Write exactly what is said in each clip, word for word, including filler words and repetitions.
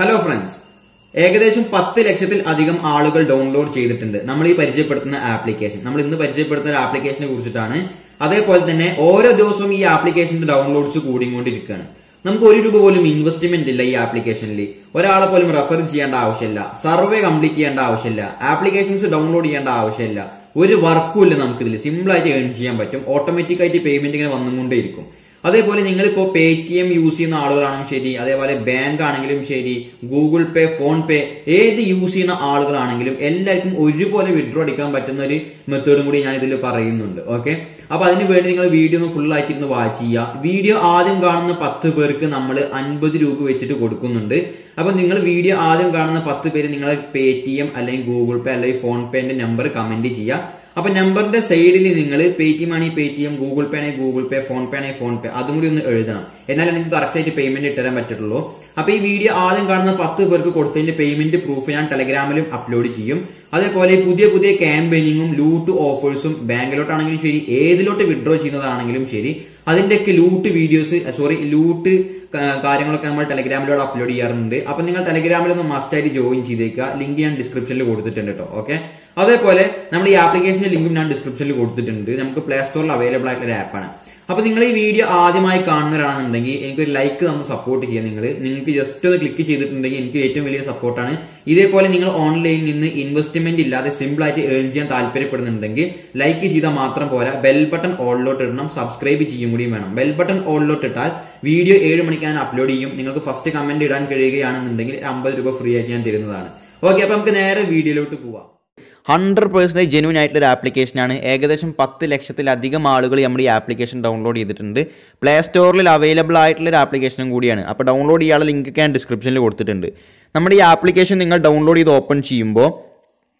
Hello friends, ഏകദേശം പത്ത് ലക്ഷത്തിൽ അധികം ആളുകൾ ഡൗൺലോഡ് ചെയ്തിട്ടുണ്ട് നമ്മൾ ഈ പരിചയപ്പെടുത്തുന്ന ആപ്ലിക്കേഷൻ. നമ്മൾ ഇന്ന് പരിചയപ്പെടുത്തുന്ന ആപ്ലിക്കേഷനെ കുറിച്ചിട്ടാണ്. അതേപോലെ തന്നെ ഓരോ ദിവസവും ഈ ആപ്ലിക്കേഷന്റെ ഡൗൺലോഡ്സ് കൂടിക്കൊണ്ടിരിക്കുകയാണ്. നമുക്ക് ഒരു രൂപ പോലും ഇൻവെസ്റ്റ്മെന്റ് ഇല്ല ഈ ആപ്ലിക്കേഷനിൽ. ഒരാളെ പോലും റെഫർ ചെയ്യേണ്ട ആവശ്യമില്ല, സർവേ കംപ്ലീറ്റ് ചെയ്യേണ്ട ആവശ്യമില്ല, ആപ്ലിക്കേഷൻസ് ഡൗൺലോഡ് ചെയ്യേണ്ട ആവശ്യമില്ല, ഒരു വർക്കും ഇല്ല. നമുക്കിതിൽ സിമ്പിൾ ആയിട്ട് ഏൺ ചെയ്യാൻ പറ്റും. ഓട്ടോമാറ്റിക് ആയിട്ട് പേയ്മെന്റ് ഇങ്ങനെ വന്നുകൊണ്ടേയിരിക്കും. അതേപോലെ നിങ്ങളിപ്പോ പേടിഎം യൂസ് ചെയ്യുന്ന ആളുകളാണെങ്കിലും ശരി, അതേപോലെ ബാങ്ക് ആണെങ്കിലും ശരി, ഗൂഗിൾ പേ, ഫോൺ പേ ഏത് യൂസ് ചെയ്യുന്ന ആളുകളാണെങ്കിലും എല്ലാവർക്കും ഒരുപോലെ വിഡ്രോ അടിക്കാൻ പറ്റുന്ന ഒരു മെത്തേഡും കൂടി ഞാൻ ഇതിൽ പറയുന്നുണ്ട്. ഓക്കെ, അപ്പൊ അതിനുവേണ്ടി നിങ്ങൾ വീഡിയോ ഒന്ന് ഫുൾ ആക്കിയിരുന്ന് വാച്ച് ചെയ്യുക. വീഡിയോ ആദ്യം കാണുന്ന പത്ത് പേർക്ക് നമ്മൾ അൻപത് രൂപ വെച്ചിട്ട് കൊടുക്കുന്നുണ്ട്. അപ്പൊ നിങ്ങൾ വീഡിയോ ആദ്യം കാണുന്ന പത്ത് പേര് നിങ്ങളെ പേടിഎം അല്ലെങ്കിൽ ഗൂഗിൾ പേ അല്ലെങ്കിൽ ഫോൺ പേന്റെ നമ്പർ കമന്റ് ചെയ്യുക. അപ്പൊ നമ്പറിന്റെ സൈഡിൽ നിങ്ങൾ പേടിഎം ആണെങ്കിൽ പേടിഎം, ഗൂഗിൾ പേ ആണെങ്കിൽ ഗൂഗിൾ പേ, ഫോൺ പേ ആണെങ്കിൽ ഫോൺ പേ അതും കൂടി ഒന്ന് എഴുതണം. എന്നാൽ എനിക്ക് കറക്റ്റ് ആയിട്ട് പേയ്മെന്റ് ഇട്ടുതരാൻ പറ്റുള്ളൂ. അപ്പൊ ഈ വീഡിയോ ആദ്യം കാണുന്ന പത്ത് പേർക്ക് കൊടുത്തതിന്റെ പേയ്മെന്റ് പ്രൂഫ് ഞാൻ ടെലഗ്രാമിലും അപ്ലോഡ് ചെയ്യും. അതേപോലെ പുതിയ പുതിയ ക്യാമ്പയിനിങ്ങും ലൂട്ട് ഓഫേഴ്സും ബാങ്കിലോട്ടാണെങ്കിലും ശരി ഏതിലോട്ട് വിഡ്രോ ചെയ്യുന്നതാണെങ്കിലും ശരി അതിന്റെയൊക്കെ ലൂട്ട് വീഡിയോസ് സോറി ലൂട്ട് കാര്യങ്ങളൊക്കെ നമ്മൾ ടെലഗ്രാമിലൂടെ അപ്ലോഡ് ചെയ്യാറുണ്ട്. അപ്പൊ നിങ്ങൾ ടെലഗ്രാമിൽ ഒന്ന് മസ്റ്റായിട്ട് ജോയിൻ ചെയ്തേക്കുക. ലിങ്ക് ഞാൻ ഡിസ്ക്രിപ്ഷനിൽ കൊടുത്തിട്ടുണ്ട് കേട്ടോ. ഓക്കെ, അതേപോലെ നമ്മൾ ഈ ആപ്ലിക്കേഷന്റെ ലിങ്കും ഞാൻ ഡിസ്ക്രിപ്ഷനിൽ കൊടുത്തിട്ടുണ്ട്. നമുക്ക് പ്ലേ സ്റ്റോറിൽ അവൈലബിൾ ആയിട്ടുള്ള ഒരു ആപ്പാണ്. അപ്പൊ നിങ്ങൾ ഈ വീഡിയോ ആദ്യമായി കാണുന്നവരാണെന്നുണ്ടെങ്കിൽ എനിക്കൊരു ലൈക്ക് നമ്മൾ സപ്പോർട്ട് ചെയ്യാം. നിങ്ങൾ നിങ്ങൾക്ക് ജസ്റ്റ് ഒന്ന് ക്ലിക്ക് ചെയ്തിട്ടുണ്ടെങ്കിൽ എനിക്ക് ഏറ്റവും വലിയ സപ്പോർട്ടാണ്. ഇതേപോലെ നിങ്ങൾ ഓൺലൈനിൽ നിന്ന് ഇൻവെസ്റ്റ്മെന്റ് ഇല്ലാതെ സിമ്പിൾ ആയിട്ട് ഏൺ ചെയ്യാൻ താല്പര്യപ്പെടുന്നുണ്ടെങ്കിൽ ലൈക്ക് ചെയ്താൽ മാത്രം പോരാ, ബെൽ ബട്ടൺ ഓളിലോട്ട് ഇടണം, സബ്സ്ക്രൈബ് ചെയ്യും കൂടി വേണം. ബെൽ ബട്ടൺ ഓളിലോട്ട് ഇട്ടാൽ വീഡിയോ ഏഴ് മണിക്ക് ഞാൻ അപ്ലോഡ് ചെയ്യും. നിങ്ങൾക്ക് ഫസ്റ്റ് കമന്റ് ഇടാൻ കഴിയുകയാണെന്നുണ്ടെങ്കിൽ അമ്പത് രൂപ ഫ്രീ ആയിട്ട് ഞാൻ തരുന്നതാണ്. ഓക്കെ, അപ്പൊ നമുക്ക് നേരെ വീഡിയോയിലോട്ട് പോവാം. ഹൺഡ്രഡ് പേഴ്സൻറ്റേജ് ജെന്യൂൻ ആയിട്ടുള്ള ആപ്ലിക്കേഷനാണ്. ഏകദേശം പത്ത് ലക്ഷത്തിലധികം ആളുകൾ നമ്മൾ ഈ ആപ്ലിക്കേഷൻ ഡൗൺലോഡ് ചെയ്തിട്ടുണ്ട്. പ്ലേ സ്റ്റോറിൽ അവൈലബിൾ ആയിട്ടുള്ള ഒരു ആപ്ലിക്കേഷനും കൂടിയാണ്. അപ്പോൾ ഡൗൺലോഡ് ചെയ്യാനുള്ള ലിങ്കൊക്കെ ഞാൻ ഡിസ്ക്രിപ്ഷനിൽ കൊടുത്തിട്ടുണ്ട്. നമ്മുടെ ഈ ആപ്ലിക്കേഷൻ നിങ്ങൾ ഡൗൺലോഡ് ചെയ്ത് ഓപ്പൺ ചെയ്യുമ്പോൾ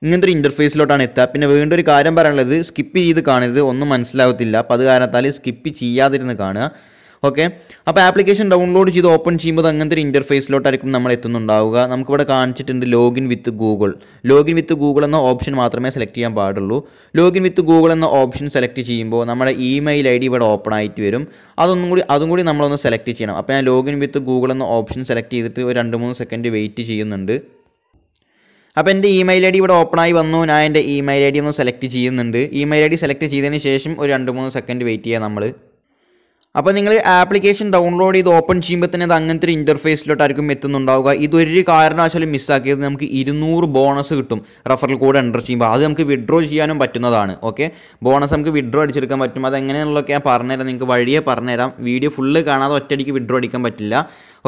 ഇങ്ങനത്തെ ഒരു ഇൻ്റർഫേസിലോട്ടാണ് എത്തുക. പിന്നെ വീണ്ടും ഒരു കാര്യം പറയാനുള്ളത്, സ്കിപ്പ് ചെയ്ത് കാണരുത്, ഒന്നും മനസ്സിലാവത്തില്ല. അപ്പോൾ അത് കാരണത്താൽ സ്കിപ്പ് ചെയ്യാതിരുന്ന് കാണുക. ഓക്കെ, അപ്പോൾ ആപ്ലിക്കേഷൻ ഡൗൺലോഡ് ചെയ്ത് ഓപ്പൺ ചെയ്യുമ്പോൾ അങ്ങനത്തെ ഒരു ഇൻ്റർഫേസിലോട്ടായിരിക്കും നമ്മൾ എത്തുന്നുണ്ടാവുക. നമുക്കിവിടെ കാണിച്ചിട്ടുണ്ട് login with Google. Login with Google എന്ന ഓപ്ഷൻ മാത്രമേ സെലക്ട് ചെയ്യാൻ പാടുള്ളൂ. ലോഗിൻ വിത്ത് ഗൂഗിൾ എന്ന ഓപ്ഷൻ സെലക്ട് ചെയ്യുമ്പോൾ നമ്മുടെ ഇമെയിൽ ഐ ഡി ഇവിടെ ഓപ്പൺ ആയിട്ട് വരും. അതൊന്നും കൂടി അതും കൂടി നമ്മളൊന്ന് സെലക്ട് ചെയ്യണം. അപ്പോൾ ഞാൻ ലോഗിൻ വിത്ത് ഗൂഗിൾ എന്ന ഓപ്ഷൻ സെലക്ട് ചെയ്തിട്ട് ഒരു രണ്ട് മൂന്ന് സെക്കൻഡ് വെയിറ്റ് ചെയ്യുന്നുണ്ട്. അപ്പോൾ എൻ്റെ ഇമെയിൽ ഐ ഡി ഇവിടെ ഓപ്പണായി വന്നു. ഞാൻ എൻ്റെ ഇമെയിൽ ഐ ഡി ഒന്ന് സെലക്ട് ചെയ്യുന്നുണ്ട്. ഇമെയിൽ ഐ ഡി സെലക്ട് ചെയ്തതിന് ശേഷം ഒരു രണ്ട് മൂന്ന് സെക്കൻഡ് വെയിറ്റ് ചെയ്യാം നമ്മൾ. അപ്പോൾ നിങ്ങൾ ആപ്ലിക്കേഷൻ ഡൗൺലോഡ് ചെയ്ത് ഓപ്പൺ ചെയ്യുമ്പോൾ തന്നെ അത് അങ്ങനത്തെ ഒരു ഇൻ്റർഫേസിലോട്ടായിരിക്കും എത്തുന്നുണ്ടാവുക. ഇതൊരു കാരണവശാലും മിസ്സാക്കിയത് നമുക്ക് ഇരുന്നൂറ് ബോണസ് കിട്ടും റെഫറൽ കോഡ് എൻ്റർ ചെയ്യുമ്പോൾ. അത് നമുക്ക് വിഡ്രോ ചെയ്യാനും പറ്റുന്നതാണ്. ഓക്കെ, ബോണസ് നമുക്ക് വിഡ്രോ അടിച്ചെടുക്കാൻ പറ്റും. അതെങ്ങനെയാണെന്നുള്ളതൊക്കെ ഞാൻ പറഞ്ഞുതരാം, നിങ്ങൾക്ക് വഴിയെ പറഞ്ഞുതരാം. വീഡിയോ ഫുള്ള് കാണാതെ ഒറ്റയടിക്ക് വിഡ്രോ അടിക്കാൻ പറ്റില്ല.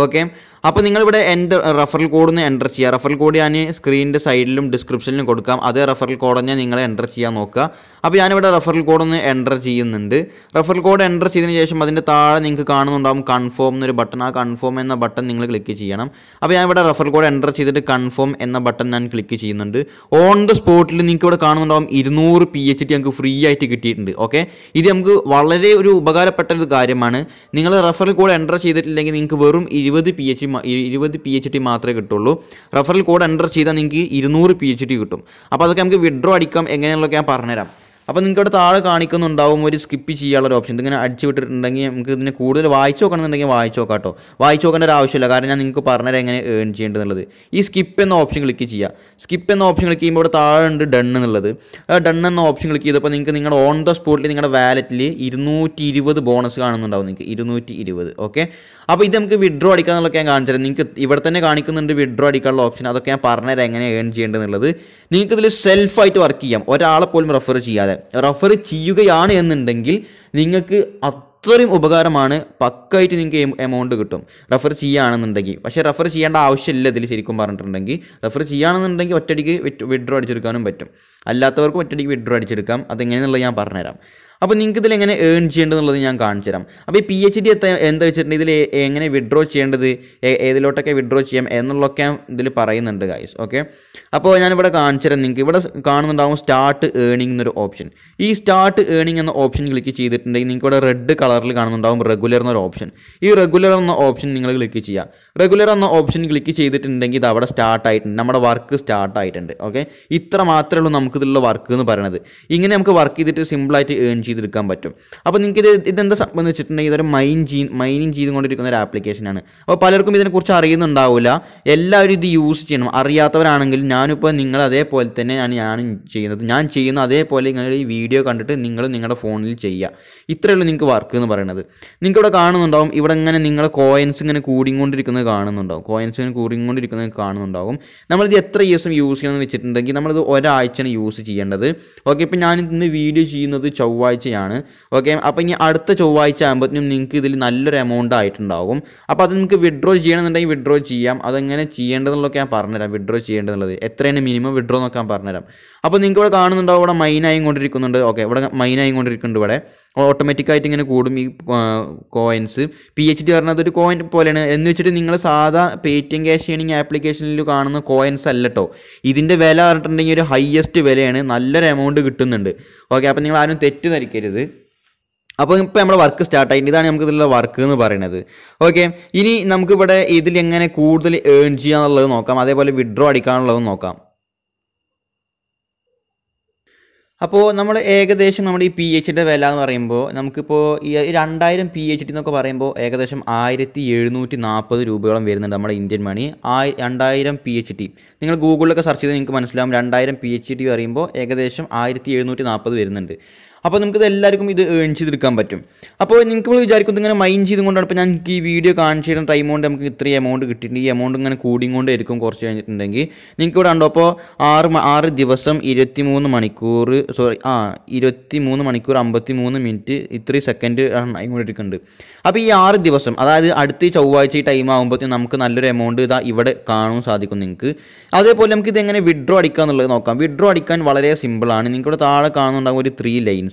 ഓക്കെ, അപ്പോൾ നിങ്ങളിവിടെ എൻ്റർ റെഫറൽ കോഡ് ഒന്ന് എൻ്റർ ചെയ്യുക. റെഫറൽ കോഡ് ഞാൻ സ്ക്രീനിൻ്റെ സൈഡിലും ഡിസ്ക്രിപ്ഷനിലും കൊടുക്കാം. അതേ റെഫറൽ കോഡ് തന്നെ നിങ്ങൾ എൻ്റർ ചെയ്യാൻ നോക്കുക. അപ്പോൾ ഞാനിവിടെ റെഫറൽ കോഡ് ഒന്ന് എൻ്റർ ചെയ്യുന്നുണ്ട്. റെഫറൽ കോഡ് എൻ്റർ ചെയ്തതിന് ശേഷം അതിൻ്റെ താഴെ നിങ്ങൾക്ക് കാണുന്നുണ്ടാകും കൺഫേം എന്നൊരു ബട്ടൺ. ആ കൺഫേം എന്ന ബട്ടൺ നിങ്ങൾ ക്ലിക്ക് ചെയ്യണം. അപ്പോൾ ഞാൻ ഇവിടെ റെഫറൽ കോഡ് എൻ്റർ ചെയ്തിട്ട് കൺഫേം എന്ന ബട്ടൺ ഞാൻ ക്ലിക്ക് ചെയ്യുന്നുണ്ട്. ഓൺ ദ സ്പോട്ടിൽ നിങ്ങൾക്ക് ഇവിടെ കാണുന്നുണ്ടാകും ഇരുന്നൂറ് പി എച്ച് ഡി ഞങ്ങൾക്ക് ഫ്രീ ആയിട്ട് കിട്ടിയിട്ടുണ്ട്. ഓക്കെ, ഇത് നമുക്ക് വളരെ ഒരു ഉപകാരപ്പെട്ട ഒരു കാര്യമാണ്. നിങ്ങൾ റെഫറൽ കോഡ് എൻ്റർ ചെയ്തിട്ടില്ലെങ്കിൽ നിങ്ങൾക്ക് വെറും ഇരുപത് പി എച്ച് ഇരുപത് പി എച്ച് ഡി മാത്രമേ കിട്ടുള്ളൂ. റെഫറൽ കോഡ് എൻ്റർ ചെയ്താൽ നിങ്ങൾക്ക് ഇരുന്നൂറ് പി എച്ച് ഡി കിട്ടും. അപ്പോൾ അതൊക്കെ നമുക്ക് വിഡ്രോ അടിക്കാം എങ്ങനെയുള്ളതൊക്കെ ഞാൻ പറഞ്ഞുതരാം. അപ്പോൾ നിങ്ങൾക്ക് ഇവിടെ താഴെ കാണിക്കുന്നുണ്ടാവും ഒരു സ്കിപ്പ് ചെയ്യാനുള്ള ഒരു ഓപ്ഷൻ. ഇതിങ്ങനെ അടിച്ചു വിട്ടിട്ടുണ്ടെങ്കിൽ നമുക്ക് ഇതിനെ കൂടുതൽ വായിച്ചു നോക്കണമെന്നുണ്ടെങ്കിൽ വായിച്ചു നോക്കാം കേട്ടോ. വായിച്ചു നോക്കേണ്ട ഒരു ആവശ്യമില്ല, കാരണം ഞാൻ നിങ്ങൾക്ക് പറഞ്ഞുതരാം എങ്ങനെ ഏൺ ചെയ്യേണ്ടതെന്നുള്ളത്. ഈ സ്കിപ്പ് എന്ന ഓപ്ഷൻ ക്ലിക്ക് ചെയ്യുക. സ്കിപ്പ് എന്ന ഓപ്ഷൻ ക്ലിക്ക് ചെയ്യുമ്പോൾ ഇവിടെ താഴെ ഉണ്ട് ഡൺ എന്നുള്ളത്. ഡൺ എന്ന ഓപ്ഷൻ ക്ലിക്ക് ചെയ്തപ്പോൾ നിങ്ങൾക്ക് നിങ്ങളുടെ ഓൺ ദ സ്പോട്ടിൽ നിങ്ങളുടെ വാലറ്റിൽ ഇരുന്നൂറ്റി ഇരുപത് ബോണസ് കാണുന്നുണ്ടാവും. നിങ്ങൾക്ക് ഇരുന്നൂറ്റി ഇരുപത് ഓക്കെ, അപ്പോൾ ഇത് നമുക്ക് വിഡ്രോ അടിക്കാന്നുള്ളതൊക്കെ ഞാൻ കാണിച്ചു തരാം. നിങ്ങൾക്ക് ഇവിടെ തന്നെ കാണിക്കുന്നുണ്ട് വിഡ്രോ അടിക്കാനുള്ള ഓപ്ഷൻ. അതൊക്കെ ഞാൻ പറഞ്ഞുതരാം എങ്ങനെ ഏൺ ചെയ്യേണ്ടതെന്നുള്ളത്. നിങ്ങൾക്ക് ഇതിൽ സെൽഫായിട്ട് വർക്ക് ചെയ്യാം, ഒരാളെ പോലും റെഫർ ചെയ്യാതെ. റെഫർ ചെയ്യുകയാണ് എന്നുണ്ടെങ്കിൽ നിങ്ങൾക്ക് അത്രയും ഉപകാരമാണ്. പക്കായിട്ട് നിങ്ങൾക്ക് എമൗണ്ട് കിട്ടും റെഫർ ചെയ്യുകയാണെന്നുണ്ടെങ്കിൽ. പക്ഷേ റെഫർ ചെയ്യേണ്ട ആവശ്യമില്ല ഇതിൽ ശരിക്കും പറഞ്ഞിട്ടുണ്ടെങ്കിൽ. റെഫർ ചെയ്യുകയാണെന്നുണ്ടെങ്കിൽ ഒറ്റയടിക്ക് വിഡ്രോ അടിച്ചെടുക്കാനും പറ്റും. അല്ലാത്തവർക്കും ഒറ്റയടിക്ക് വിഡ്രോ അടിച്ചെടുക്കാം. അതെങ്ങനെയെന്നുള്ളത് ഞാൻ പറഞ്ഞുതരാം. അപ്പോൾ നിങ്ങൾക്ക് ഇതിൽ എങ്ങനെ ഏൺ ചെയ്യേണ്ടതെന്നുള്ളത് ഞാൻ കാണിച്ചു തരാം. അപ്പോൾ ഈ പി എച്ച് ഡി എത്താൻ എന്താ വെച്ചിട്ടുണ്ടെങ്കിൽ ഇതിൽ എങ്ങനെ വിഡ്രോ ചെയ്യേണ്ടത്, ഏതിലോട്ടൊക്കെ വിഡ്രോ ചെയ്യാം എന്നുള്ളതൊക്കെ ഇതിൽ പറയുന്നുണ്ട് ഗൈസ്. ഓക്കെ, അപ്പോൾ ഞാനിവിടെ കാണിച്ചു തരാം. നിങ്ങൾക്ക് ഇവിടെ കാണുന്നുണ്ടാകും സ്റ്റാർട്ട് ഏണിംഗ് എന്നൊരു ഓപ്ഷൻ. ഈ സ്റ്റാർട്ട് ഏണിംഗ് എന്ന ഓപ്ഷൻ ക്ലിക്ക് ചെയ്തിട്ടുണ്ടെങ്കിൽ നിങ്ങൾക്ക് ഇവിടെ റെഡ് കളറിൽ കാണുന്നുണ്ടാകും റെഗുലർ എന്നൊരു ഓപ്ഷൻ. ഈ റെഗുലർ എന്ന ഓപ്ഷൻ നിങ്ങൾ ക്ലിക്ക് ചെയ്യുക. റെഗുലർ എന്ന ഓപ്ഷൻ ക്ലിക്ക് ചെയ്തിട്ടുണ്ടെങ്കിൽ ഇത് അവിടെ സ്റ്റാർട്ട് ആയിട്ടുണ്ട്, നമ്മുടെ വർക്ക് സ്റ്റാർട്ട് ആയിട്ടുണ്ട്. ഓക്കെ, ഇത്ര മാത്രമേ ഉള്ളൂ നമുക്കിതിലുള്ള വർക്ക് എന്ന് പറയുന്നത്. ഇങ്ങനെ നമുക്ക് വർക്ക് ചെയ്തിട്ട് സിമ്പിളായിട്ട് ഏൺ ചെയ്തെടുക്കാൻ പറ്റും. അപ്പോൾ നിങ്ങൾക്ക് ഇത് ഇതെന്താ സംഭവം വെച്ചിട്ടുണ്ടെങ്കിൽ ഇതൊരു മൈൻ ചെയ് മൈനിങ് ചെയ്തുകൊണ്ടിരിക്കുന്ന ഒരു ആപ്ലിക്കേഷനാണ്. അപ്പോൾ പലർക്കും ഇതിനെക്കുറിച്ച് അറിയുന്നുണ്ടാവില്ല. എല്ലാവരും ഇത് യൂസ് ചെയ്യണം. അറിയാത്തവരാണെങ്കിൽ ഞാനിപ്പോൾ നിങ്ങൾ അതേപോലെ തന്നെ ഞാൻ ഞാൻ ചെയ്യുന്നത് ഞാൻ ചെയ്യുന്ന അതേപോലെ നിങ്ങൾ ഈ വീഡിയോ കണ്ടിട്ട് നിങ്ങൾ നിങ്ങളുടെ ഫോണിൽ ചെയ്യുക. ഇത്രയുള്ളൂ നിങ്ങൾക്ക് വർക്ക് എന്ന് പറയുന്നത്. നിങ്ങൾക്കിവിടെ കാണുന്നുണ്ടാവും, ഇവിടെ ഇങ്ങനെ നിങ്ങൾ കോയിൻസ് ഇങ്ങനെ കൂടിക്കൊണ്ടിരിക്കുന്നത് കാണുന്നുണ്ടാവും. കോയിൻസ് ഇങ്ങനെ കൂടിക്കൊണ്ടിരിക്കുന്നത് കാണുന്നുണ്ടാവും. നമ്മളിത് എത്ര ദിവസം യൂസ് ചെയ്യണമെന്ന് വെച്ചിട്ടുണ്ടെങ്കിൽ നമ്മളിത് ഒരാഴ്ചയാണ് യൂസ് ചെയ്യേണ്ടത്. ഓക്കെ, ഇപ്പം ഞാൻ ഇന്ന് വീഡിയോ ചെയ്യുന്നത് ചൊവ്വാഴ്ചയാണ്. ഓക്കെ, അപ്പോൾ ഇനി അടുത്ത ചൊവ്വാഴ്ച ആകുമ്പോഴത്തേനും നിങ്ങൾക്ക് ഇതിൽ നല്ലൊരു എമൗണ്ട് ആയിട്ടുണ്ടാകും. അപ്പോൾ അത് നിങ്ങൾക്ക് വിഡ്രോ ചെയ്യണമെന്നുണ്ടെങ്കിൽ വിഡ്രോ ചെയ്യാം. അതെങ്ങനെ ചെയ്യേണ്ടതെന്നുള്ളതൊക്കെ ഞാൻ പറഞ്ഞുതരാം. വിഡ്രോ ചെയ്യേണ്ടതെന്നുള്ളത് എത്രയാണ് മിനിമം വിഡ്രോ എന്നൊക്കെ ഞാൻ പറഞ്ഞുതരാം. അപ്പോൾ നിങ്ങൾക്ക് ഇവിടെ കാണുന്നുണ്ടാവും, ഇവിടെ മൈനായും കൊണ്ടിരിക്കുന്നുണ്ട്. ഓക്കെ, ഇവിടെ മൈനായും കൊണ്ടിരിക്കുന്നുണ്ട്. ഇവിടെ ഓട്ടോമാറ്റിക്കായിട്ട് ഇങ്ങനെ കൂടും ഈ കോയിൻസ്. പി എച്ച് ഡി പറഞ്ഞത് ഒരു കോയിൻ പോലെയാണ് എന്ന് വെച്ചിട്ട് നിങ്ങൾ സാധാ പേടിഎം ക്യാഷ് ഏണിംഗ് ആപ്ലിക്കേഷനിൽ കാണുന്ന കോയിൻസ് അല്ല കേട്ടോ. ഇതിൻ്റെ വില പറഞ്ഞിട്ടുണ്ടെങ്കിൽ ഒരു ഹയ്യസ്റ്റ് വിലയാണ്. നല്ലൊരു എമൗണ്ട് കിട്ടുന്നുണ്ട്. ഓക്കെ, അപ്പോൾ നിങ്ങൾ ആരും തെറ്റിദ്ധരിക്കരുത്. അപ്പോൾ ഇപ്പോൾ നമ്മുടെ വർക്ക് സ്റ്റാർട്ട് ആയിട്ട് ഇതാണ് നമുക്ക് ഇതിലുള്ള വർക്ക് എന്ന് പറയുന്നത്. ഓക്കെ, ഇനി നമുക്കിവിടെ ഇതിൽ എങ്ങനെ കൂടുതൽ ഏൺ ചെയ്യാന്നുള്ളത് നോക്കാം. അതേപോലെ വിഡ്രോ അടിക്കാനുള്ളത് നോക്കാം. അപ്പോൾ നമ്മൾ ഏകദേശം നമ്മുടെ ഈ പി എച്ച് ഡിയുടെ വില എന്ന് പറയുമ്പോൾ നമുക്കിപ്പോൾ ഈ രണ്ടായിരം പി എച്ച് ഡി എന്നൊക്കെ പറയുമ്പോൾ ഏകദേശം ആയിരത്തി എഴുന്നൂറ്റി നാൽപ്പത് രൂപയോളം വരുന്നുണ്ട് നമ്മുടെ ഇന്ത്യൻ മണി. ആയി രണ്ടായിരം പി എച്ച് ഡി നിങ്ങൾ ഗൂഗിളിലൊക്കെ സെർച്ച് ചെയ്ത് നിങ്ങൾക്ക് മനസ്സിലാവും. രണ്ടായിരം പി എച്ച് ഡി പറയുമ്പോൾ ഏകദേശം ആയിരത്തി എഴുന്നൂറ്റി നാൽപ്പത് വരുന്നുണ്ട്. അപ്പോൾ നമുക്കിത് എല്ലാവർക്കും ഇത് ഏൺ ചെയ്തെടുക്കാൻ പറ്റും. അപ്പോൾ നിങ്ങൾക്ക് നമ്മൾ വിചാരിക്കുന്നത് ഇങ്ങനെ മൈൻ ചെയ്തുകൊണ്ടാണ്. ഇപ്പോൾ ഞാൻ ഈ വീഡിയോ കാണിച്ചു തരുന്ന ടൈം കൊണ്ട് നമുക്ക് ഇത്രയും എമൗണ്ട് കിട്ടിയിട്ടുണ്ട്. ഈ എമൗണ്ട് ഇങ്ങനെ കൂടിക്കൊണ്ട് ഇരിക്കും കുറച്ച് കഴിഞ്ഞിട്ടുണ്ടെങ്കിൽ. നിങ്ങൾക്ക് ഇവിടെ ഉണ്ടോ അപ്പോൾ ആറ് ആറ് ദിവസം ഇരുപത്തി മൂന്ന് മണിക്കൂർ സോറി ആ ഇരുപത്തി മൂന്ന് മണിക്കൂർ അമ്പത്തി മൂന്ന് മിനിറ്റ് ഇത്രയും സെക്കൻഡ് ഇങ്ങോട്ടിരിക്കുന്നുണ്ട്. അപ്പോൾ ഈ ആറ് ദിവസം അതായത് അടുത്ത ചൊവ്വാഴ്ച ഈ ടൈം ആകുമ്പോഴത്തേക്കും നമുക്ക് നല്ലൊരു എമൗണ്ട് ഇതാ ഇവിടെ കാണാൻ സാധിക്കും നിങ്ങൾക്ക്. അതേപോലെ നമുക്ക് ഇതെങ്ങനെ വിഡ്രോ അടിക്കുക എന്നുള്ളത് നോക്കാം. വിഡ്രോ അടിക്കാൻ വളരെ സിമ്പിളാണ്. നിങ്ങൾക്കിവിടെ താഴെ കാണുന്നുണ്ടാകും ഒരു ത്രീ ലൈൻ.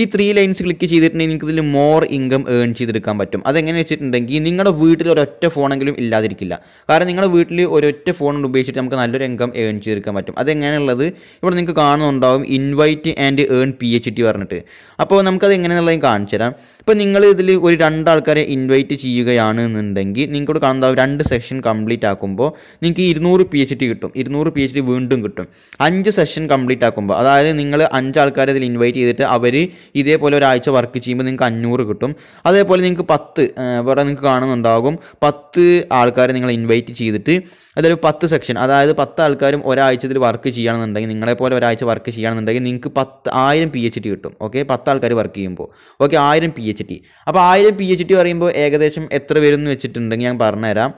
ഈ ത്രീ ലൈൻസ് ക്ലിക്ക് ചെയ്തിട്ടുണ്ടെങ്കിൽ നിങ്ങൾക്ക് ഇതിൽ മോർ ഇൻകം ഏൺ ചെയ്തെടുക്കാൻ പറ്റും. അതെങ്ങനെ വെച്ചിട്ടുണ്ടെങ്കിൽ നിങ്ങളുടെ വീട്ടിൽ ഒരൊറ്റ ഫോണെങ്കിലും ഇല്ലാതിരിക്കില്ല. കാരണം നിങ്ങളുടെ വീട്ടിൽ ഒരൊറ്റ ഫോൺ ഉപയോഗിച്ചിട്ട് നമുക്ക് നല്ലൊരു ഇൻകം ഏൺ ചെയ്തെടുക്കാൻ പറ്റും. അതെങ്ങനെയുള്ളത് ഇവിടെ നിങ്ങൾക്ക് കാണുന്നുണ്ടാവും, invite and earn P H T പറഞ്ഞിട്ട്. അപ്പോൾ നമുക്കത് എങ്ങനെയെന്നുള്ളത് കാണിച്ചു തരാം. ഇപ്പോൾ നിങ്ങൾ ഇതിൽ ഒരു രണ്ടാൾക്കാരെ ഇൻവൈറ്റ് ചെയ്യുകയാണ് എന്നുണ്ടെങ്കിൽ നിങ്ങൾക്കോട് കാണുന്ന രണ്ട് സെഷൻ കംപ്ലീറ്റ് ആക്കുമ്പോൾ നിങ്ങൾക്ക് ഇരുന്നൂറ് പി എച്ച് ടി കിട്ടും. ഇരുന്നൂറ് പി എച്ച് ടി വീണ്ടും കിട്ടും അഞ്ച് സെഷൻ കംപ്ലീറ്റ് ആക്കുമ്പോൾ. അതായത് നിങ്ങൾ അഞ്ചാൾക്കാരെ ഇതിൽ ഇൻവൈറ്റ് ചെയ്തിട്ട് അവർ ഇതേപോലെ ഒരാഴ്ച വർക്ക് ചെയ്യുമ്പോൾ നിങ്ങൾക്ക് അഞ്ഞൂറ് കിട്ടും. അതേപോലെ നിങ്ങൾക്ക് പത്ത് ഇവിടെ നിങ്ങൾക്ക് കാണുന്നുണ്ടാകും, പത്ത് ആൾക്കാരെ നിങ്ങൾ ഇൻവൈറ്റ് ചെയ്തിട്ട് അതൊരു പത്ത് സെക്ഷൻ അതായത് പത്ത് ആൾക്കാരും ഒരാഴ്ചത്തിൽ വർക്ക് ചെയ്യുകയാണെന്നുണ്ടെങ്കിൽ നിങ്ങളെപ്പോലെ ഒരാഴ്ച വർക്ക് ചെയ്യുകയാണെന്നുണ്ടെങ്കിൽ നിങ്ങൾക്ക് പത്ത് ആയിരം പി എച്ച് ടി കിട്ടും. ഓക്കെ, പത്ത് ആൾക്കാർ വർക്ക് ചെയ്യുമ്പോൾ ഓക്കെ ആയിരം പി എച്ച് ടി. അപ്പോൾ ആയിരം പി എച്ച് ടി പറയുമ്പോൾ ഏകദേശം എത്ര വരും എന്ന് വെച്ചിട്ടുണ്ടെങ്കിൽ ഞാൻ പറഞ്ഞുതരാം.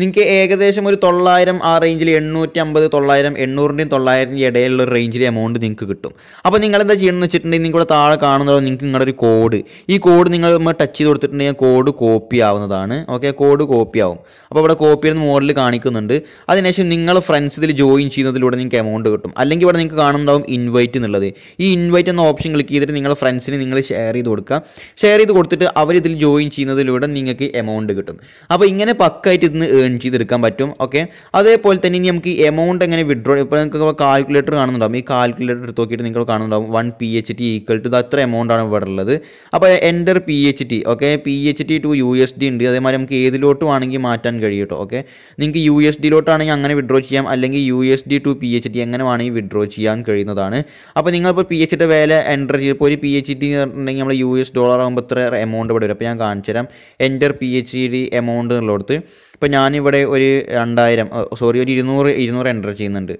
നിങ്ങൾക്ക് ഏകദേശം ഒരു തൊള്ളായിരം ആ റേഞ്ചിൽ എണ്ണൂറ്റി അമ്പത് തൊള്ളായിരം എണ്ണൂറിൻ്റെയും തൊള്ളായിരത്തിൻ്റെ ഇടയിലുള്ള റേഞ്ചിലെ എമൗണ്ട് നിങ്ങൾക്ക് കിട്ടും. അപ്പോൾ നിങ്ങളെന്താ ചെയ്യണമെന്ന് വെച്ചിട്ടുണ്ടെങ്കിൽ നിങ്ങളുടെ താഴെ കാണുന്നതോ നിങ്ങൾക്ക് നിങ്ങളുടെ ഒരു കോഡ് ഈ കോഡ് നിങ്ങൾ ടച്ച് ചെയ്ത് കൊടുത്തിട്ടുണ്ടെങ്കിൽ കോഡ് കോപ്പി ആവുന്നതാണ്. ഓക്കെ, കോഡ് കോപ്പി ആവും. അപ്പോൾ ഇവിടെ കോപ്പി ചെയ്യുന്ന മോഡൽ കാണിക്കുന്നുണ്ട്. അതിനുശേഷം നിങ്ങൾ ഫ്രണ്ട്സ് ഇതിൽ ജോയിൻ ചെയ്യുന്നതിലൂടെ നിങ്ങൾക്ക് എമൗണ്ട് കിട്ടും. അല്ലെങ്കിൽ ഇവിടെ നിങ്ങൾക്ക് കാണുന്നുണ്ടാവും ഇൻവൈറ്റ് എന്നുള്ളത്. ഈ ഇൻവൈറ്റ് എന്ന ഓപ്ഷൻ ക്ലിക്ക് ചെയ്തിട്ട് നിങ്ങളുടെ ഫ്രണ്ട്സിന് നിങ്ങൾ ഷെയർ ചെയ്ത് കൊടുക്കുക. ഷെയർ ചെയ്ത് കൊടുത്തിട്ട് അവരിതിൽ ജോയിൻ ചെയ്യുന്നതിലൂടെ നിങ്ങൾക്ക് എമൗണ്ട് കിട്ടും. അപ്പോൾ ഇങ്ങനെ പക്കായിട്ട് ഇതിന് ഏൺ ചെയ്തെടുക്കാൻ പറ്റും. ഓക്കെ, അതേപോലെ തന്നെ ഇനി നമുക്ക് എമൗണ്ട് എങ്ങനെ വിഡ്രോ ഇപ്പോൾ നിങ്ങൾക്ക് കാൽക്കുലേറ്റർ കാണുന്നുണ്ടാവും. ഈ കാൽക്കുലേറ്റർ എടുത്ത് നോക്കിയിട്ട് നിങ്ങൾ കാണുന്നുണ്ടാവും one P H T equal to അത്ര എമൗണ്ട് ആണ് ഇവിടെ ഉള്ളത്. അപ്പോൾ enter P H T okay P H T to U S D ഉണ്ട്. അതേമാതിരി നമുക്ക് ഏതിലോട്ടും ആണെങ്കിൽ മാറ്റാൻ കഴിയും കേട്ടോ. ഓക്കെ, നിങ്ങൾക്ക് യു എസ് ഡിയിലോട്ടാണെങ്കിൽ അങ്ങനെ വിഡ്രോ ചെയ്യാം, അല്ലെങ്കിൽ U S D to P H T എങ്ങനെ വേണമെങ്കിൽ വിഡ്രോ ചെയ്യാൻ കഴിയുന്നതാണ്. അപ്പോൾ നിങ്ങളിപ്പോൾ പി എച്ച് ടിയുടെ വില എൻ്റർ ചെയ്തപ്പോൾ ഒരു പി എച്ച് ടി ഉണ്ടെങ്കിൽ നമ്മൾ യു എസ് ഡോളർ ആകുമ്പോൾ ഇത്ര എമൗണ്ട് ഇവിടെ വരും. അപ്പോൾ ഞാൻ കാണിച്ചു തരാം enter P H D amount എന്നുള്ളടത്ത്. ഇപ്പോൾ ഞാനിവിടെ ഒരു രണ്ടായിരം സോറി ഒരു ഇരുന്നൂറ് ഇരുന്നൂറ് എൻ്റർ ചെയ്യുന്നുണ്ട്.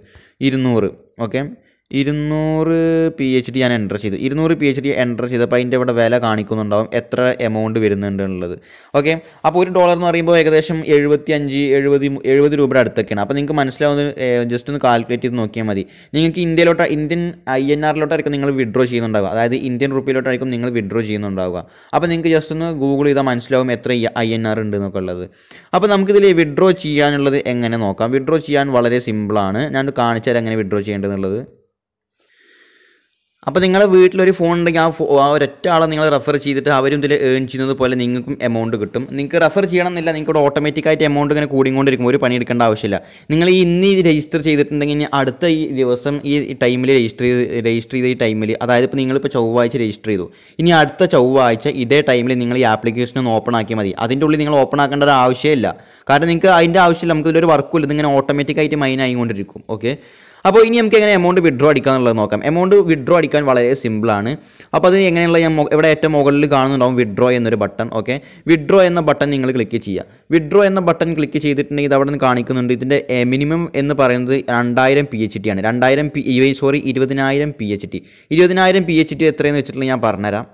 ഇരുന്നൂറ് ഓക്കെ ഇരുന്നൂറ് പി എച്ച് ഡി ഞാൻ എൻ്റർ ചെയ്തു. ഇരുന്നൂറ് പി എച്ച് ഡി എൻ്റർ ചെയ്തപ്പോൾ അതിൻ്റെ ഇവിടെ വില കാണിക്കുന്നുണ്ടാവും എത്ര എമൗണ്ട് വരുന്നുണ്ട് എന്നുള്ളത്. ഓക്കെ, അപ്പോൾ ഒരു ഡോളർ എന്ന് പറയുമ്പോൾ ഏകദേശം എഴുപത്തി അഞ്ച് എഴുപത് എഴുപത് രൂപയുടെ അടുത്തൊക്കെയാണ്. അപ്പോൾ നിങ്ങൾക്ക് മനസ്സിലാവുന്ന ജസ്റ്റ് ഒന്ന് കാൽക്കുലേറ്റ് ചെയ്ത് നോക്കിയാൽ മതി. നിങ്ങൾക്ക് ഇന്ത്യയിലോട്ട് ഇന്ത്യൻ ഐ എൻ ആറിലോട്ടായിരിക്കും നിങ്ങൾ വിഡ്രോ ചെയ്യുന്നുണ്ടാവുക. അതായത് ഇന്ത്യൻ റുപ്പിയിലോട്ടായിരിക്കും നിങ്ങൾ വിഡ്രോ ചെയ്യുന്നുണ്ടാവുക. അപ്പോൾ നിങ്ങൾക്ക് ജസ്റ്റ് ഒന്ന് ഗൂഗിൾ ചെയ്താൽ മനസ്സിലാവും എത്ര ഐ എൻ ആർ ഉണ്ട് എന്നൊക്കെ ഉള്ളത്. അപ്പോൾ നമുക്കിതിൽ വിഡ്രോ ചെയ്യാനുള്ളത് എങ്ങനെ നോക്കാം. വിഡ്രോ ചെയ്യാൻ വളരെ സിമ്പിളാണ്. ഞാൻ കാണിച്ചു തരാം എങ്ങനെ വിഡ്രോ ചെയ്യേണ്ടതെന്നുള്ളത്. അപ്പോൾ നിങ്ങളുടെ വീട്ടിലൊരു ഫോൺ ഉണ്ടെങ്കിൽ ആ ഫോ ആ ഒരൊറ്റ ആളെ നിങ്ങൾ റെഫർ ചെയ്തിട്ട് അവരും ഇതിൽ ഏൺ ചെയ്യുന്നത് പോലെ നിങ്ങൾക്കും എമൗണ്ട് കിട്ടും. നിങ്ങൾക്ക് റെഫർ ചെയ്യണമെന്നില്ല. നിങ്ങൾക്കോട് ഓട്ടോമാറ്റിക്കായിട്ട് എമൗണ്ട് ഇങ്ങനെ കൂടിക്കൊണ്ടിരിക്കും. ഒരു പണി എടുക്കേണ്ട ആവശ്യമില്ല. നിങ്ങൾ ഈ ഇന്ന് രജിസ്റ്റർ ചെയ്തിട്ടുണ്ടെങ്കിൽ ഇനി അടുത്ത ഈ ദിവസം ഈ ടൈമിൽ രജിസ്റ്റർ ചെയ്ത് രജിസ്റ്റർ ചെയ്ത ഈ ടൈമിൽ അതായത് ഇപ്പോൾ നിങ്ങളിപ്പോൾ ചൊവ്വാഴ്ച രജിസ്റ്റർ ചെയ്തു. ഇനി അടുത്ത ചൊവ്വാഴ്ച ഇതേ ടൈമിൽ നിങ്ങൾ ഈ ആപ്ലിക്കേഷൻ ഒന്ന് ഓപ്പൺ ആക്കിയാൽ മതി. അതിൻ്റെ ഉള്ളിൽ നിങ്ങൾ ഓപ്പൺ ആക്കേണ്ട ഒരു ആവശ്യമില്ല. കാരണം നിങ്ങൾക്ക് അതിൻ്റെ ആവശ്യമില്ല. നമുക്ക് ഇതിലൊരു വർക്കും ഇല്ല. ഇതിങ്ങനെ ഓട്ടോമാറ്റിക്കായിട്ട് മൈനായിക്കൊണ്ടിരിക്കും. ഓക്കെ, അപ്പോൾ ഇനി നമുക്ക് എങ്ങനെ എമൗണ്ട് വിഡ്രോ അടിക്കാന്നുള്ളത് നോക്കാം. എമൗണ്ട് വിഡ്രോ അടിക്കാൻ വളരെ സിമ്പിൾ ആണ്. അപ്പോൾ അത് എങ്ങനെയുള്ള ഞാൻ ഇവിടെ ഏറ്റവും മുകളിൽ കാണുന്നുണ്ടാവും വിഡ്രോ എന്നൊരു ബട്ടൺ. ഓക്കെ, വിഡ്രോ എന്ന ബട്ടൺ നിങ്ങൾ ക്ലിക്ക് ചെയ്യുക. വിഡ്രോ എന്ന ബട്ടൺ ക്ലിക്ക് ചെയ്തിട്ടുണ്ടെങ്കിൽ ഇത് അവിടെ നിന്ന് കാണിക്കുന്നുണ്ട്. ഇതിൻ്റെ മിനിമം എന്ന് പറയുന്നത് രണ്ടായിരം പി എച്ച് ടി ആണ്. രണ്ടായിരം പി സോറി ഇരുപതിനായിരം പി എച്ച് ടി ഇരുപതിനായിരം പി എച്ച് ടി എത്രയെന്ന് വെച്ചിട്ടുണ്ടെങ്കിൽ ഞാൻ പറഞ്ഞുതരാം.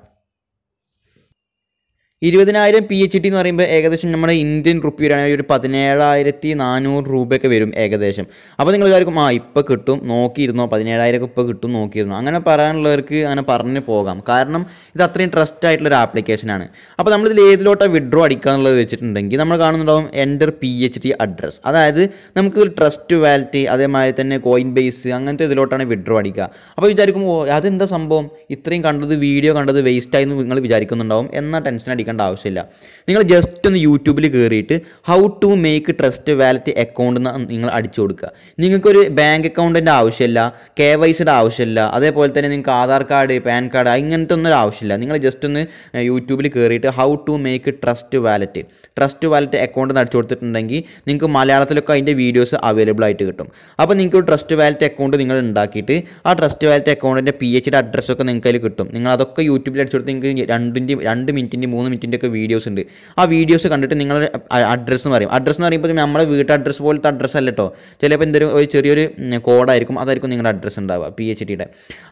ഇരുപതിനായിരം പി എച്ച് ടി എന്ന് പറയുമ്പോൾ ഏകദേശം നമ്മുടെ ഇന്ത്യൻ റുപ്പിയിലാണെങ്കിൽ ഒരു പതിനേഴായിരത്തി നാനൂറ് രൂപയൊക്കെ വരും ഏകദേശം. അപ്പോൾ നിങ്ങൾ എല്ലാവർക്കും ആ ഇപ്പോൾ കിട്ടും നോക്കിയിരുന്നോ, പതിനേഴായിരം ഇപ്പോൾ കിട്ടും നോക്കിയിരുന്നു അങ്ങനെ പറയാനുള്ളവർക്ക് അങ്ങനെ പറഞ്ഞു പോകാം. കാരണം ഇത് അത്രയും ട്രസ്റ്റ് ആയിട്ടുള്ളൊരു ആപ്ലിക്കേഷനാണ്. അപ്പോൾ നമ്മളിതിൽ ഏതിലോട്ടാണ് വിഡ്രോ അടിക്കാന്നുള്ളത് വെച്ചിട്ടുണ്ടെങ്കിൽ നമ്മൾ കാണുന്നുണ്ടാവും enter P H T address. അതായത് നമുക്കിതിൽ ട്രസ്റ്റ് വാലറ്റ് അതേമാതിരി തന്നെ കോയിൻ ബേസ് അങ്ങനത്തെ ഇതിലോട്ടാണ് വിഡ്രോ അടിക്കുക. അപ്പോൾ വിചാരിക്കുമ്പോൾ അതെന്താ സംഭവം ഇത്രയും കണ്ടത് വീഡിയോ കണ്ടത് വേസ്റ്റായി എന്ന് നിങ്ങൾ വിചാരിക്കുന്നുണ്ടാവും. എന്നാൽ ടെൻഷൻ അടിക്കുക ആവശ്യമില്ല. നിങ്ങൾ ജസ്റ്റ് ഒന്ന് യൂട്യൂബിൽ കയറിയിട്ട് how to make trust wallet account എന്ന് നിങ്ങൾ അടിച്ചു കൊടുക്കുക. നിങ്ങൾക്കൊരു ബാങ്ക് അക്കൗണ്ടിൻ്റെ ആവശ്യമില്ല, കെ വൈ സിയുടെ ആവശ്യമില്ല, അതേപോലെ തന്നെ നിങ്ങൾക്ക് ആധാർ കാർഡ് പാൻ കാർഡ് ഇങ്ങനത്തെ ഒന്നും ആവശ്യമില്ല. നിങ്ങൾ ജസ്റ്റ് ഒന്ന് യൂട്യൂബിൽ കയറിയിട്ട് how to make trust Wallet Trust wallet account എന്ന് അടിച്ചു കൊടുത്തിട്ടുണ്ടെങ്കിൽ നിങ്ങൾക്ക് മലയാളത്തിലൊക്കെ അതിൻ്റെ വീഡിയോസ് അവൈലബിൾ ആയിട്ട് കിട്ടും. അപ്പോൾ നിങ്ങൾക്ക് ട്രസ്റ്റ് വാലറ്റ് അക്കൗണ്ട് നിങ്ങൾ ഉണ്ടാക്കിയിട്ട് ആ ട്രസ്റ്റ് വാലറ്റ് അക്കൗണ്ടിൻ്റെ പി എച്ച് ഡിയുടെ അഡ്രസ്സൊക്കെ നിങ്ങൾക്ക് അതിൽ കിട്ടും. നിങ്ങൾ അതൊക്കെ യൂട്യൂബിൽ അടിച്ചു കൊടുത്ത് നിങ്ങൾക്ക് രണ്ടിൻ്റെ രണ്ട് മിനിറ്റിൻ്റെ മൂന്ന് ൊക്കെ വീഡിയോസ് ഉണ്ട്. ആ വീഡിയോസ് കണ്ടിട്ട് നിങ്ങളുടെ അഡ്രസ്സ് എന്ന് പറയും. അഡ്രസ്സ് എന്ന് പറയുമ്പോൾ നമ്മുടെ വീട്ട് അഡ്രസ്സ് പോലത്തെ അഡ്രസ്സ് അല്ല കേട്ടോ, ചിലപ്പോൾ എന്തെങ്കിലും ഒരു ചെറിയൊരു കോഡായിരിക്കും, അതായിരിക്കും നിങ്ങളുടെ അഡ്രസ്സ് ഉണ്ടാവുക പി എച്ച് ടിയുടെ.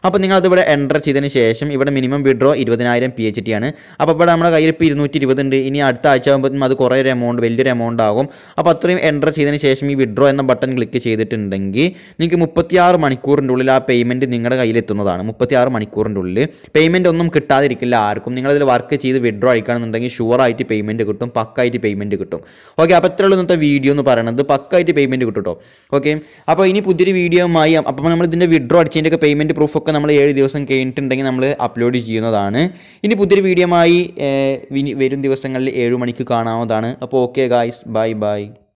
അപ്പോൾ നിങ്ങളത് ഇവിടെ എൻ്റർ ചെയ്തതിന് ശേഷം ഇവിടെ മിനിമം വിഡ്രോ ഇരുപതിനായിരം പി എച്ച് ടി ആണ്. അപ്പോൾ ഇവിടെ നമ്മുടെ കയ്യിൽ ഇപ്പോൾ ഇരുന്നൂറ്റി ഇരുപത് ഉണ്ട്. ഇനി അടുത്ത ആഴ്ച ആകുമ്പോഴത്തേക്കും അത് കുറേ ഒരു എമൗണ്ട് വലിയൊരു എമൗണ്ട് ആകും. അപ്പോൾ അത്രയും എൻ്റർ ചെയ്തതിന് ശേഷം ഈ വിഡ്രോ എന്ന ബട്ടൺ ക്ലിക്ക് ചെയ്തിട്ടുണ്ടെങ്കിൽ നിങ്ങൾക്ക് മുപ്പത്തിയാറ് മണിക്കൂറിൻ്റെ ഉള്ളിൽ ആ പേയ്മെൻറ്റ് നിങ്ങളുടെ കയ്യിലെത്തുന്നതാണ്. മുപ്പത്തിയാറ് മണിക്കൂറിൻ്റെ ഉള്ളിൽ പേയ്മെൻറ്റ് ഒന്നും കിട്ടാതിരിക്കില്ല ആർക്കും. നിങ്ങളതിൽ വർക്ക് ചെയ്ത് വിഡ്രോ അടിക്കണം ണ്ടെങ്കിൽ ഷുവറായിട്ട് പേയ്മെൻറ്റ് കിട്ടും, പക്കായിട്ട് പേയ്മെൻറ്റ് കിട്ടും. ഓക്കെ, അപ്പോൾ എത്ര ഉള്ള ഇന്നത്തെ വീഡിയോ എന്ന് പറയുന്നത് പക്കായിട്ട് പേയ്മെൻറ്റ് കിട്ടും കേട്ടോ. ഓക്കെ, അപ്പോൾ ഇനി പുതിയൊരു വീഡിയോയുമായി അപ്പോൾ നമ്മൾ ഇതിൻ്റെ വിഡ്രോ അടിച്ചതിൻ്റെയൊക്കെ പേയ്മെൻറ്റ് പ്രൂഫൊക്കെ നമ്മൾ ഏഴ് ദിവസം കഴിഞ്ഞിട്ടുണ്ടെങ്കിൽ നമ്മൾ അപ്ലോഡ് ചെയ്യുന്നതാണ്. ഇനി പുതിയൊരു വീഡിയോയുമായി വരും ദിവസങ്ങളിൽ ഏഴ് മണിക്ക് കാണാവുന്നതാണ്. അപ്പോൾ ഓക്കെ ഗായ്സ്, ബൈ ബൈ.